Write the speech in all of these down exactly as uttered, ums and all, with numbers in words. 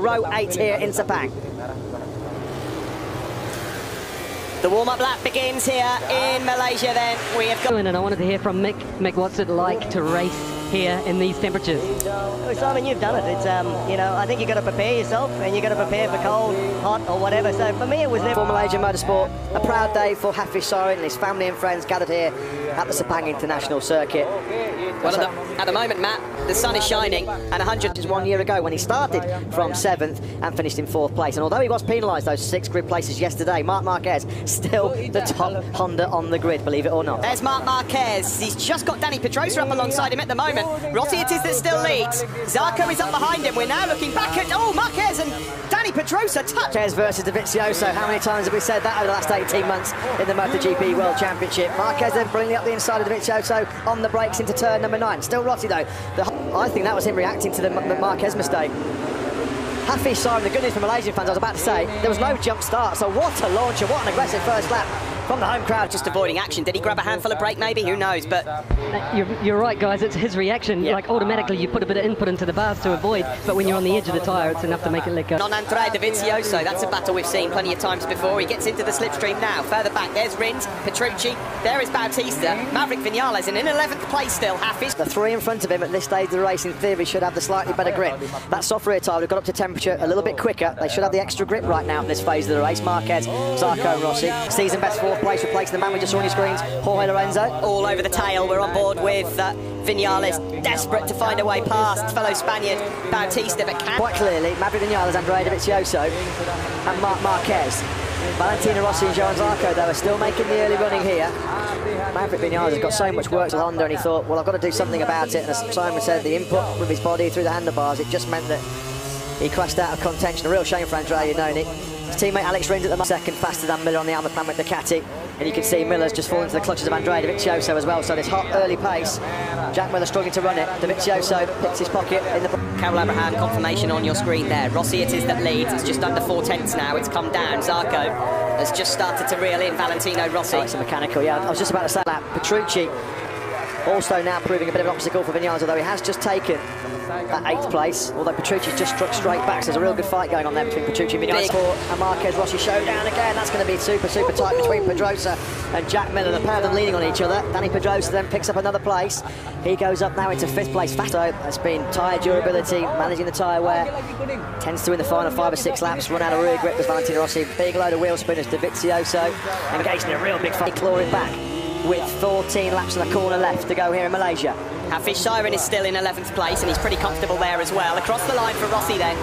row eight here in Sepang. The warm-up lap begins here in Malaysia then. We have got... And I wanted to hear from Mick. Mick, what's it like to race here in these temperatures? Oh, Simon, you've done it. It's, um, you know, I think you've got to prepare yourself and you've got to prepare for cold, hot or whatever. So for me, it was... For Malaysia Motorsport, a proud day for Hafizh Syahrin and his family and friends gathered here at the Sepang International Circuit. Well, at the, at the moment, Matt, the sun is shining, and one hundred is one year ago when he started from seventh and finished in fourth place. And although he was penalised those six grid places yesterday, Mark Marquez still the top Honda on the grid, believe it or not. There's Mark Marquez. He's just got Danny Pedrosa up alongside him at the moment. Rossi it is that still leads. Zarco is up behind him. We're now looking back at, oh, Marquez and Danny Pedrosa touch. Marquez versus Dovizioso. How many times have we said that over the last eighteen months in the MotoGP World Championship? Marquez then bringing up the inside of Dovizioso on the brakes into turn number nine. Still Rossi though. The I think that was him reacting to the, the Marquez mistake. Hafizh Syahrin, the good news for Malaysian fans, I was about to say, there was no jump start, so what a launcher, what an aggressive first lap from the home crowd. Just avoiding action. Did he grab a handful of brake maybe? Who knows, but... You're, you're right, guys, it's his reaction. Yeah. Like, automatically you put a bit of input into the bars to avoid, but when you're on the edge of the tyre, it's enough to make it let go. Non-Andrea Dovizioso, that's a battle we've seen plenty of times before. He gets into the slipstream now. Further back, there's Rins, Petrucci, there is Bautista, Maverick Vinales, and in eleventh place still, Hafizh. The three in front of him at this stage of the race, in theory, should have the slightly better grip. That soft rear tyre would have got up to temperature a little bit quicker. They should have the extra grip right now in this phase of the race. Marquez, Zarco, Rossi, season best fourth place, replacing the man we just saw on your screens, Jorge Lorenzo. All over the tail, we're on board with uh, Vinales, desperate to find a way past fellow Spaniard Bautista, but can... Quite clearly, Maverick Vinales, Andrea Dovizioso and Mark Marquez. Valentino Rossi and Johan Zarco, though, are still making the early running here. Maverick Vinales has got so much work with Honda, and he thought, well, I've got to do something about it, and as Simon said, the input with his body through the handlebars, it just meant that he crashed out of contention. A real shame for Andrea Iannone. His teammate Alex Rins at the second, faster than Miller on the Almond plan with Ducati. And you can see Miller's just fallen into the clutches of Andrea Dovizioso as well. So this hot early pace, Jack Miller struggling to run it. Dovizioso picks his pocket in the... Karel Abraham, confirmation on your screen there. Rossi it is that leads. It's just under four tenths now. It's come down. Zarco has just started to reel in Valentino Rossi. Oh, it's a mechanical, yeah. I was just about to say that. Petrucci also now proving a bit of an obstacle for Vinales, although he has just taken... at eighth place, although Petrucci's just struck straight back, so there's a real good fight going on there between Petrucci and Vinales. And Marquez Rossi showdown again. That's going to be super, super tight between Pedrosa and Jack Miller. The pair of them leaning on each other. Danny Pedrosa then picks up another place. He goes up now into fifth place. Fasto has been tyre durability, managing the tyre wear. Tends to win the final five or six laps. Run out of rear grip as Valentino Rossi. Big load of wheel spinners to Dovizioso. Engaged in a real big fight. Clawing back with fourteen laps on the corner left to go here in Malaysia. Hafizh Syahrin is still in eleventh place and he's pretty comfortable there as well. Across the line for Rossi then.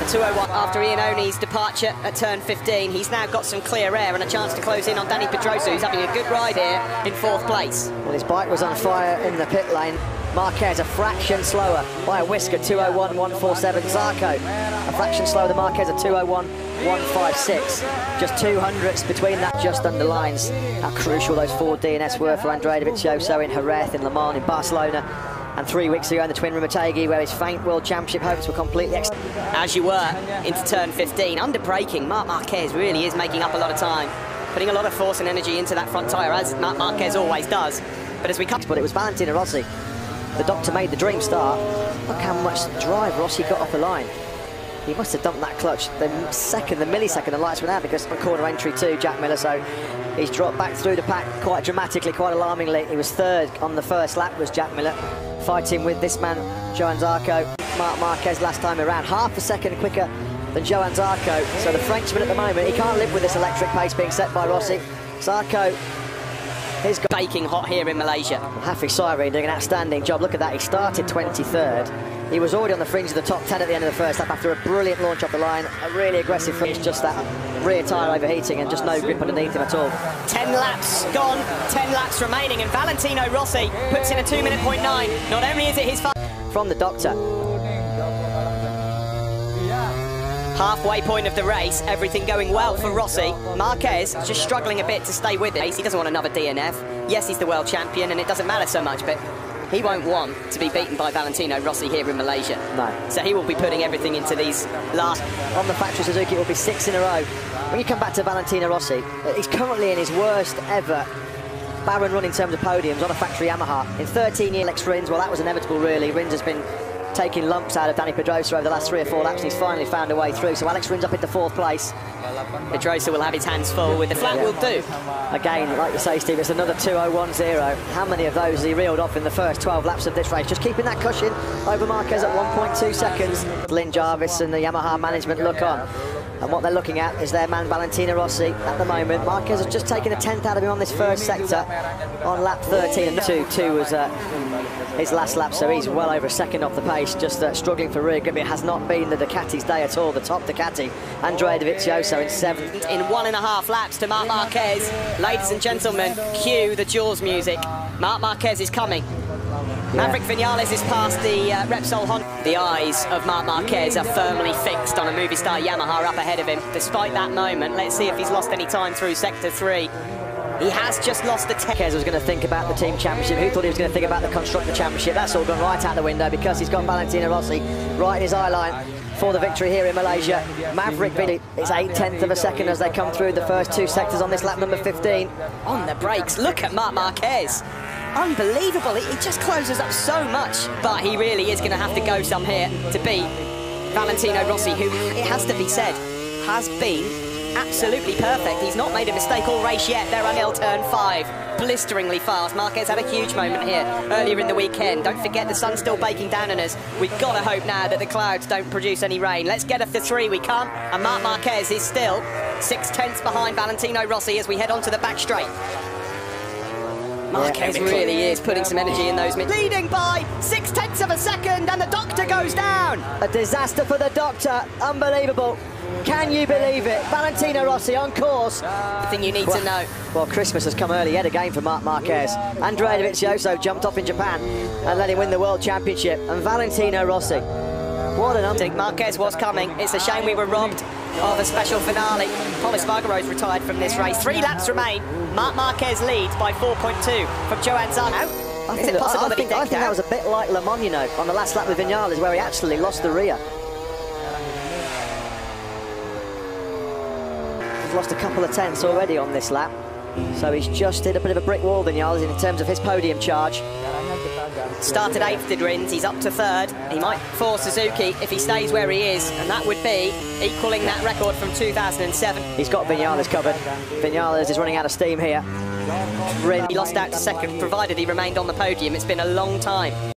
The two oh one after Iannone's departure at turn fifteen. He's now got some clear air and a chance to close in on Danny Pedrosa, who's having a good ride here in fourth place. Well, his bike was on fire in the pit lane. Marquez a fraction slower by a whisker, two oh one, one forty-seven. Zarco a fraction slower than Marquez at two oh one, one fifty-six. Just two hundredths between that just underlines how crucial those four D N S were for Andrea Dovizioso in Jerez, in Le Mans, in Barcelona, and three weeks ago in the Twin Rumitagi, where his faint World Championship hopes were completely ex As you were, into turn fifteen, under braking, Marc Marquez really is making up a lot of time, putting a lot of force and energy into that front tyre, as Marc Marquez always does. But as we come, but it was Valentino Rossi. The doctor made the dream start. Look how much drive Rossi got off the line. He must have dumped that clutch. The second, the millisecond, the lights went out because of corner entry to Jack Miller, so he's dropped back through the pack quite dramatically, quite alarmingly. He was third on the first lap, was Jack Miller, fighting with this man, Johan Zarco. Marc Marquez last time around, half a second quicker than Johan Zarco. So the Frenchman at the moment, he can't live with this electric pace being set by Rossi. Zarco... He's baking hot here in Malaysia. Hafizh Syahrin doing an outstanding job. Look at that, he started twenty-third. He was already on the fringe of the top ten at the end of the first lap after a brilliant launch off the line. A really aggressive finish, just that rear tyre overheating and just no grip underneath him at all. Ten laps gone, ten laps remaining, and Valentino Rossi puts in a two minute point nine. Not only is it his... From the doctor. Halfway point of the race, everything going well for Rossi. Marquez just struggling a bit to stay with it. He doesn't want another D N F. Yes, he's the world champion and it doesn't matter so much, but he won't want to be beaten by Valentino Rossi here in Malaysia. No. So he will be putting everything into these last... On the factory Suzuki, it will be six in a row. When you come back to Valentino Rossi, he's currently in his worst ever barren run in terms of podiums on a factory Yamaha. In thirteen years, Alex Rins, well, that was inevitable, really. Rins has been... taking lumps out of Danny Pedrosa over the last three or four laps, and he's finally found a way through. So Alex Rins up into fourth place. Pedrosa will have his hands full with the flat, yeah. will do. Again, like you say, Steve, it's another two oh one oh. How many of those has he reeled off in the first twelve laps of this race? Just keeping that cushion over Marquez at one point two seconds. Lin Jarvis and the Yamaha management look on. And what they're looking at is their man Valentino Rossi at the moment. Marquez has just taken a tenth out of him on this first sector on lap thirteen, and two two was uh, his last lap, so he's well over a second off the pace, just uh, struggling for rear grip. It has not been the Ducati's day at all. The top Ducati, Andrea Dovizioso in seventh. In one and a half laps to Mark Marquez. Ladies and gentlemen, cue the Jaws music. Mark Marquez is coming. Yeah. Maverick Vinales is past the uh, Repsol Honda. The eyes of Mark Marquez are firmly fixed on a Movistar Yamaha up ahead of him. Despite that moment, let's see if he's lost any time through sector three. He has just lost the... Marquez was going to think about the team championship. Who thought he was going to think about the constructor championship? That's all gone right out the window because he's got Valentino Rossi right in his eye line for the victory here in Malaysia. Maverick Vinales is eight tenths of a second as they come through the first two sectors on this lap number fifteen. On the brakes, look at Mark Marquez. Unbelievable, he just closes up so much. But he really is going to have to go some here to beat Valentino Rossi, who, it has to be said, has been absolutely perfect. He's not made a mistake all race yet. They're on hill turn five, blisteringly fast. Marquez had a huge moment here earlier in the weekend. Don't forget, the sun's still baking down on us. We've got to hope now that the clouds don't produce any rain. Let's get up to three, we can't. And Mark Marquez is still six tenths behind Valentino Rossi as we head onto the back straight. Marquez really is putting some energy in those mid. Leading by six tenths of a second, and the doctor goes down. A disaster for the doctor. Unbelievable. Can you believe it? Valentino Rossi on course. The thing you need well, to know. Well, Christmas has come early yet again for Mark Marquez. Andrea Dovizioso jumped off in Japan and let him win the World Championship. And Valentino Rossi. What an update. Marquez was coming. It's a shame we were robbed of a special finale. Paul Espargaro's retired from this race. Three laps remain. Mark Marquez leads by four point two from Johan Zarco. I Is think, it possible I, I that, think, I think that was a bit like Le Mans, you know, on the last lap with Vinales, where he actually lost the rear. Lost a couple of tenths already on this lap, so he's just hit a bit of a brick wall, Vinales, in terms of his podium charge. Started eighth did Rins, he's up to third. He might force Suzuki if he stays where he is, and that would be equaling that record from two thousand seven. He's got Vinales covered. Vinales is running out of steam here. Rins, he lost out to second, provided he remained on the podium. It's been a long time.